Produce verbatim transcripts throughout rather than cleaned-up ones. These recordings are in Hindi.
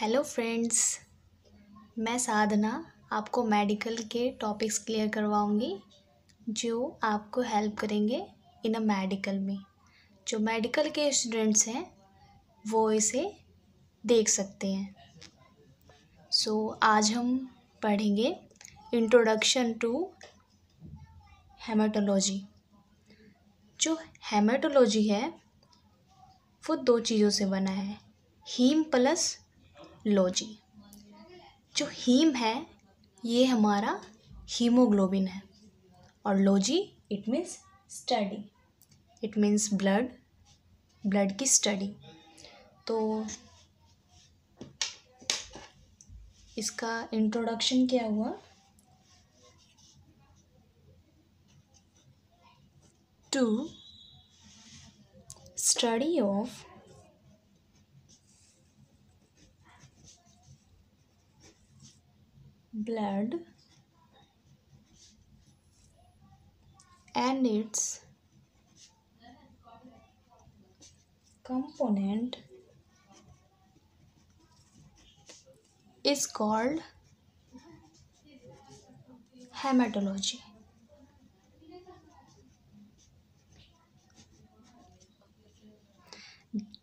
हेलो फ्रेंड्स, मैं साधना आपको मेडिकल के टॉपिक्स क्लियर करवाऊंगी जो आपको हेल्प करेंगे इन अ मेडिकल में। जो मेडिकल के स्टूडेंट्स हैं वो इसे देख सकते हैं। सो so, आज हम पढ़ेंगे इंट्रोडक्शन टू हेमाटोलॉजी। जो हेमाटोलॉजी है वो दो चीज़ों से बना है, हीम प्लस लॉजी। जो हीम है ये हमारा हीमोग्लोबिन है और logy it means study, it means blood, blood की स्टडी। तो इसका इंट्रोडक्शन क्या हुआ? To study of blood and its component is called hematology.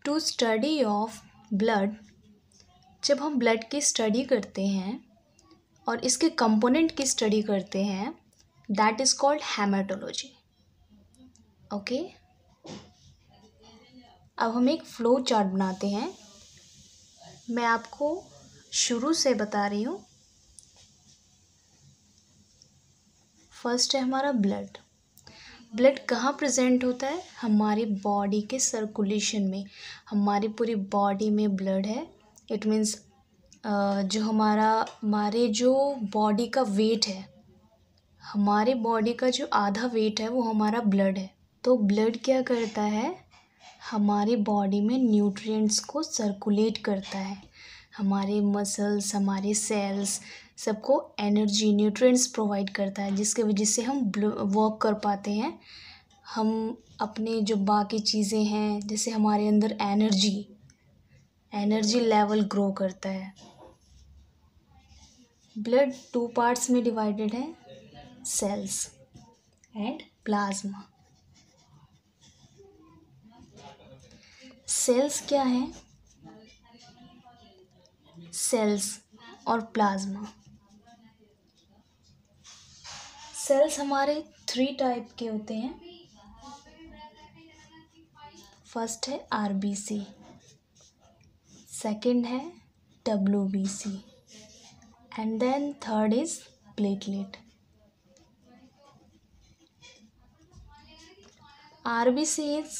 To study of blood, जब हम ब्लड की स्टडी करते हैं और इसके कंपोनेंट की स्टडी करते हैं, that is called haematology. Okay, अब हम एक फ्लो चार्ट बनाते हैं। मैं आपको शुरू से बता रही हूँ। फर्स्ट है हमारा ब्लड। ब्लड कहाँ प्रेजेंट होता है? हमारी बॉडी के सर्कुलेशन में। हमारी पूरी बॉडी में ब्लड है। इट मीन्स जो हमारा हमारे जो बॉडी का वेट है, हमारे बॉडी का जो आधा वेट है वो हमारा ब्लड है। तो ब्लड क्या करता है? हमारी बॉडी में न्यूट्रिएंट्स को सर्कुलेट करता है। हमारे मसल्स, हमारे सेल्स, सबको एनर्जी, न्यूट्रिएंट्स प्रोवाइड करता है, जिसके वजह से हम वर्क कर पाते हैं। हम अपने जो बाकी चीज़ें हैं, जैसे हमारे अंदर एनर्जी एनर्जी लेवल ग्रो करता है। ब्लड टू पार्ट्स में डिवाइडेड है, सेल्स एंड प्लाज्मा। सेल्स क्या है? सेल्स और प्लाज्मा। सेल्स हमारे थ्री टाइप के होते हैं। फर्स्ट है आरबीसी, सेकंड है WBC, and then third is platelet. RBC is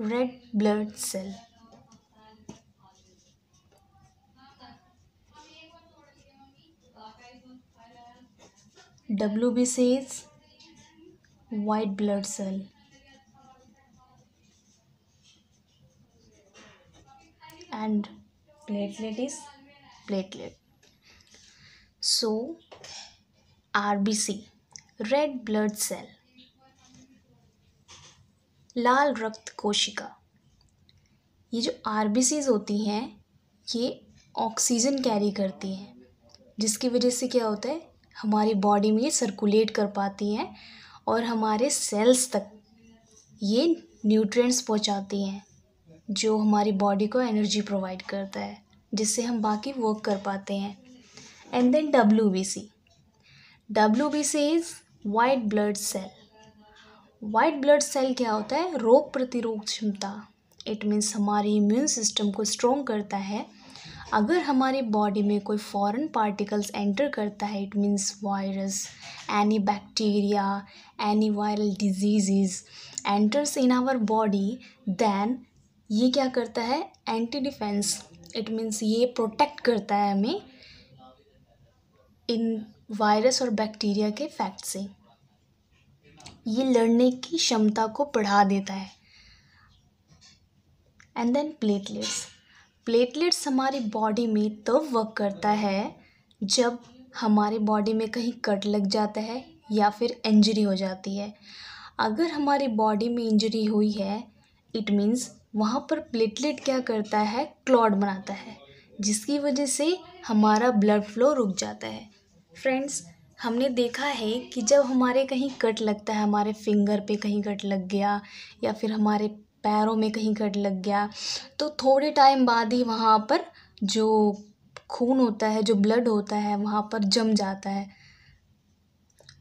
red blood cell, WBC is white blood cell, and platelet is platelet. So R B C, red blood cell, लाल रक्त कोशिका। ये जो आरबीसीज होती हैं ये ऑक्सीजन कैरी करती हैं, जिसकी वजह से क्या होता है, हमारी बॉडी में ये सर्कुलेट कर पाती हैं और हमारे सेल्स तक ये न्यूट्रिएंट्स पहुंचाती हैं जो हमारी बॉडी को एनर्जी प्रोवाइड करता है, जिससे हम बाकी वर्क कर पाते हैं। And then WBC, WBC is white blood cell. White blood cell क्या होता है? रोग प्रतिरोधक क्षमता, इट मीन्स हमारी इम्यून सिस्टम को स्ट्रॉन्ग करता है। अगर हमारी बॉडी में कोई फॉरेन पार्टिकल्स एंटर करता है, it means virus, any bacteria, any viral disease enters in our body, then ये क्या करता है? एंटी डिफेंस, इट मीन्स ये प्रोटेक्ट करता है हमें इन वायरस और बैक्टीरिया के फैक्ट से। ये लड़ने की क्षमता को बढ़ा देता है। एंड देन प्लेटलेट्स, प्लेटलेट्स हमारी बॉडी में तब वर्क करता है जब हमारी बॉडी में कहीं कट लग जाता है या फिर इंजरी हो जाती है। अगर हमारी बॉडी में इंजरी हुई है, इट मीन्स वहाँ पर प्लेटलेट क्या करता है? क्लॉट बनाता है। जिसकी वजह से हमारा ब्लड फ्लो रुक जाता है। फ्रेंड्स, हमने देखा है कि जब हमारे कहीं कट लगता है, हमारे फिंगर पे कहीं कट लग गया या फिर हमारे पैरों में कहीं कट लग गया, तो थोड़े टाइम बाद ही वहाँ पर जो खून होता है, जो ब्लड होता है, वहाँ पर जम जाता है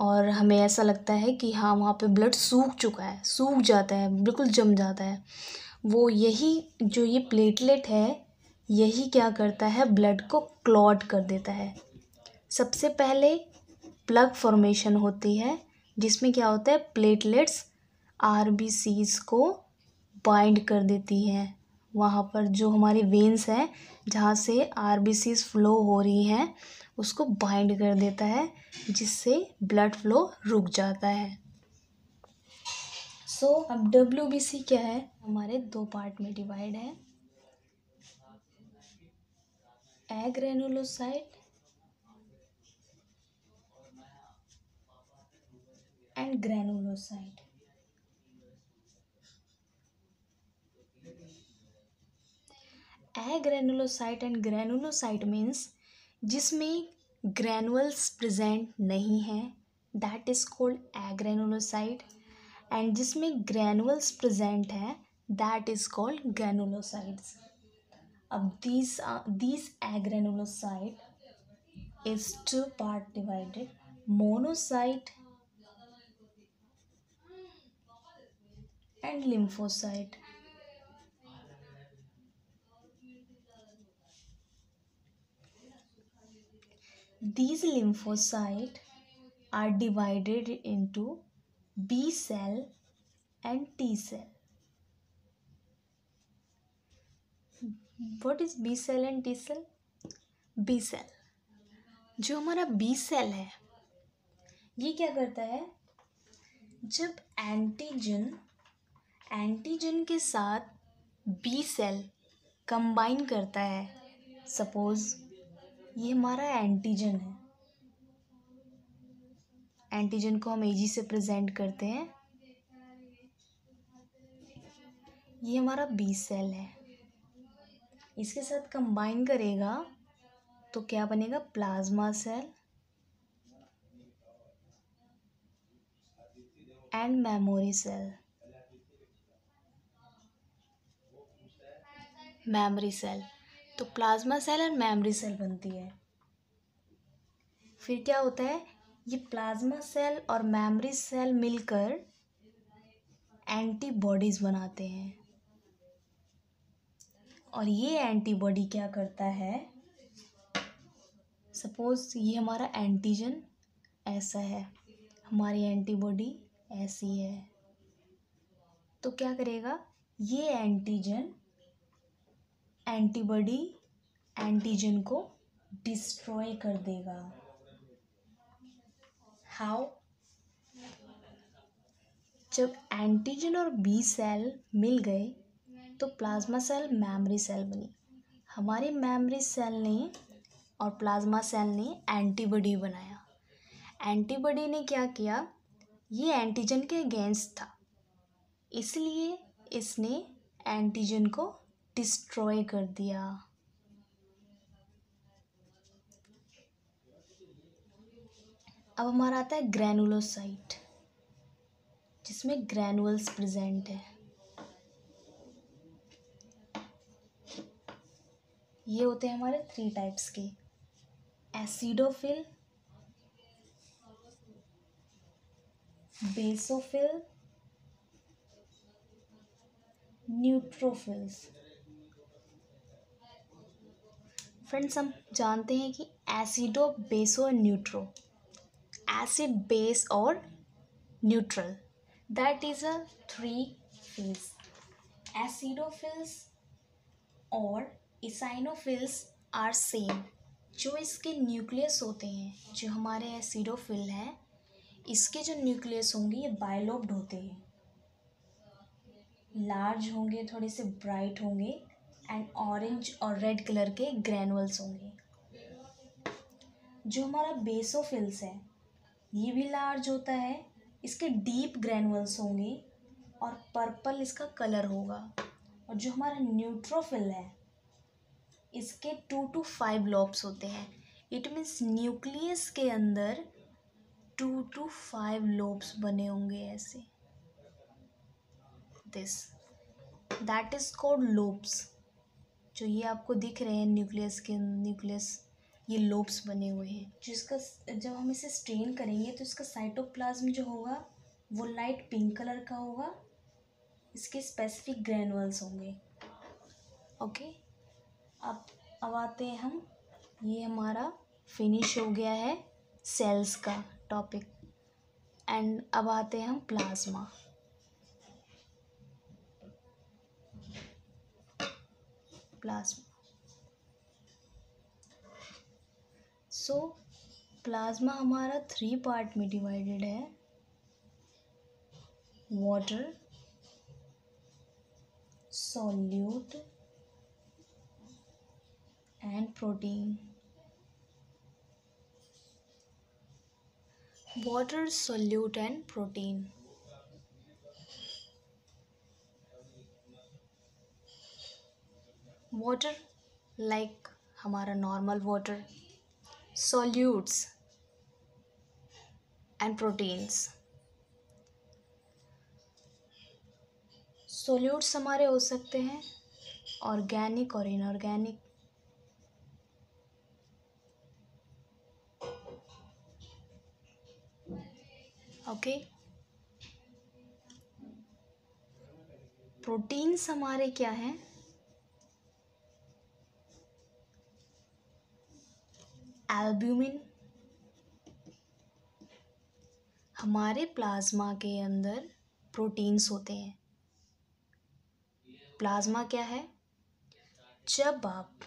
और हमें ऐसा लगता है कि हाँ वहाँ पे ब्लड सूख चुका है, सूख जाता है, बिल्कुल जम जाता है। वो यही जो ये प्लेटलेट है, यही क्या करता है, ब्लड को क्लॉट कर देता है। सबसे पहले प्लग फॉर्मेशन होती है, जिसमें क्या होता है, प्लेटलेट्स आरबीसीज़ को बाइंड कर देती हैं। वहाँ पर जो हमारी वेन्स हैं, जहाँ से आरबीसीज़ फ्लो हो रही हैं, उसको बाइंड कर देता है, जिससे ब्लड फ्लो रुक जाता है। सो so, अब डब्ल्यूबीसी क्या है, हमारे दो पार्ट में डिवाइड है, agranulocyte and granulocyte. Agranulocyte and granulocyte means जिसमें ग्रेनुअल्स प्रेजेंट नहीं हैं, that is called agranulocyte, and जिसमें ग्रेनुअल्स प्रेजेंट है, दैट इज़ कॉल्ड ग्रेनुलोसाइट्स। अब this this agranulocyte is two part divided, monocyte and lymphocyte. These lymphocytes are divided into B cell and T cell. What is B cell and T cell? B cell, जो हमारा B cell है, ये क्या करता है, जब एंटीजन एंटीजन के साथ B cell कंबाइन करता है, सपोज ये हमारा एंटीजन है, एंटीजन को हम एजी से प्रेजेंट करते हैं, ये हमारा बी सेल है, इसके साथ कंबाइन करेगा तो क्या बनेगा, plasma cell and memory cell. Memory cell तो प्लाज्मा सेल और मेमोरी सेल बनती है। फिर क्या होता है, ये प्लाज्मा सेल और मेमोरी सेल मिलकर एंटीबॉडीज बनाते हैं, और ये एंटीबॉडी क्या करता है, सपोज ये हमारा एंटीजन ऐसा है, हमारी एंटीबॉडी ऐसी है, तो क्या करेगा, ये एंटीजन एंटीबॉडी एंटीजन को डिस्ट्रॉय कर देगा। हाउ? जब एंटीजन और बी सेल मिल गए तो प्लाज्मा सेल मेमोरी सेल बनी, हमारी मेमोरी सेल ने और प्लाज्मा सेल ने एंटीबॉडी बनाया। एंटीबॉडी ने क्या किया, ये एंटीजन के अगेंस्ट था, इसलिए इसने एंटीजन को डिस्ट्रॉय कर दिया। अब हमारा आता है ग्रेनुलोसाइट, जिसमें ग्रेनुअल्स प्रेजेंट है, ये होते हैं हमारे थ्री टाइप्स के, एसिडोफिल, बेसोफिल, न्यूट्रोफिल्स। फ्रेंड्स, हम जानते हैं कि एसिडो, बेसो और न्यूट्रो, एसिड, बेस और neutral, that is a three phils. Acidophils और इसाइनोफिल्स आर सेम, जो इसके न्यूक्लियस होते हैं, जो हमारे एसिडोफिल हैं, इसके जो न्यूक्लियस होंगे ये बाइलोब्ड होते हैं, लार्ज होंगे, थोड़े से ब्राइट होंगे, एंड ऑरेंज और रेड कलर के ग्रेनुअल्स होंगे। जो हमारा बेसोफिल्स है, ये भी लार्ज होता है, इसके डीप ग्रेनुअल्स होंगे और पर्पल इसका कलर होगा, और जो हमारा न्यूट्रोफिल है, इसके टू टू फाइव लॉब्स होते हैं। इट मीन्स न्यूक्लियस के अंदर टू टू फाइव लोब्स बने होंगे ऐसे। This that is called lobes. जो ये आपको दिख रहे हैं न्यूक्लियस के न्यूक्लियस ये लोब्स बने हुए हैं। जिसका जब हम इसे स्ट्रेन करेंगे तो इसका साइटोप्लाज्म जो होगा वो लाइट पिंक कलर का होगा। इसके स्पेसिफिक ग्रेनुअल्स होंगे। Okay okay? अब अब आते हैं हम, ये हमारा फिनिश हो गया है सेल्स का टॉपिक। एंड अब आते हैं हम प्लाज्मा। प्लाज्मा सो प्लाज्मा हमारा थ्री पार्ट में डिवाइडेड है, water, solute and protein. Water, solute and protein. Water like हमारा normal water, solutes and proteins. Solutes हमारे हो सकते हैं ऑर्गेनिक और इनऑर्गेनिक। Okay okay. प्रोटीन्स हमारे क्या हैं? एल्ब्यूमिन हमारे प्लाज्मा के अंदर प्रोटीन्स होते हैं। प्लाज्मा क्या है? जब आप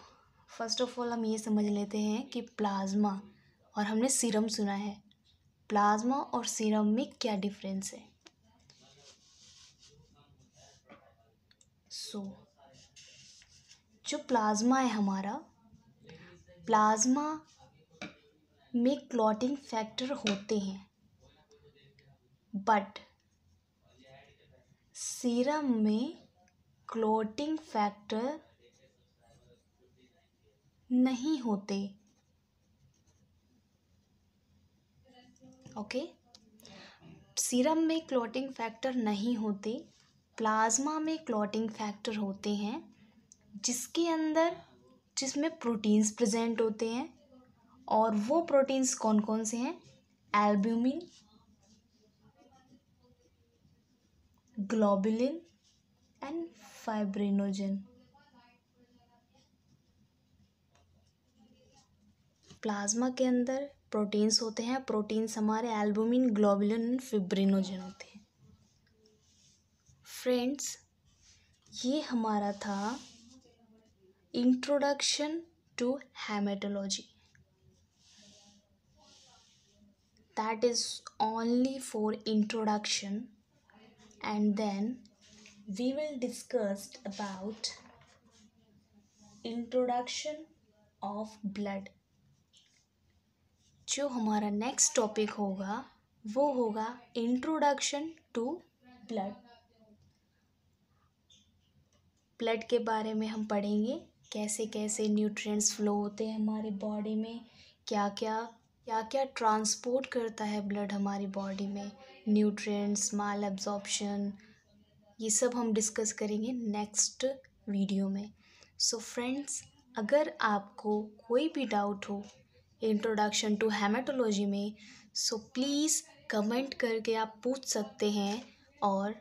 फर्स्ट ऑफ ऑल हम ये समझ लेते हैं कि प्लाज्मा और हमने सीरम सुना है, प्लाज्मा और सीरम में क्या डिफरेंस है? सो so, जो प्लाज्मा है हमारा, प्लाज्मा में क्लॉटिंग फैक्टर होते हैं, बट सीरम में क्लॉटिंग फैक्टर नहीं होते। Okay okay? सीरम में क्लॉटिंग फैक्टर नहीं होते, प्लाज्मा में क्लॉटिंग फैक्टर होते हैं, जिसके अंदर जिसमें प्रोटीन्स प्रेजेंट होते हैं। और वो प्रोटीन्स कौन कौन से हैं? Albumin, globulin and fibrinogen. Plasma के अंदर प्रोटीन्स होते हैं, प्रोटीन्स हमारे एल्ब्यूमिन, ग्लोबुलिन और फाइब्रिनोजन होते हैं। फ्रेंड्स, ये हमारा था introduction to haematology. That is only for introduction and then we will discussed about introduction of blood. जो हमारा नेक्स्ट टॉपिक होगा वो होगा इंट्रोडक्शन टू ब्लड। ब्लड के बारे में हम पढ़ेंगे, कैसे कैसे न्यूट्रिएंट्स फ्लो होते हैं हमारे बॉडी में, क्या क्या क्या क्या ट्रांसपोर्ट करता है ब्लड हमारी बॉडी में, न्यूट्रिएंट्स, माल एब्जॉर्प्शन, ये सब हम डिस्कस करेंगे नेक्स्ट वीडियो में। सो फ्रेंड्स, अगर आपको कोई भी डाउट हो इंट्रोडक्शन टू हेमाटोलॉजी में, सो प्लीज़ कमेंट करके आप पूछ सकते हैं। और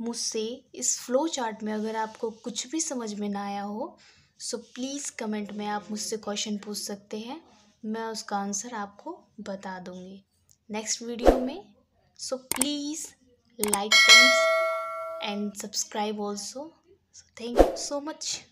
मुझसे इस फ्लो चार्ट में अगर आपको कुछ भी समझ में ना आया हो, सो प्लीज़ कमेंट में आप मुझसे क्वेश्चन पूछ सकते हैं, मैं उसका आंसर आपको बता दूंगी नेक्स्ट वीडियो में। So please like friends and subscribe also. Thank you so much.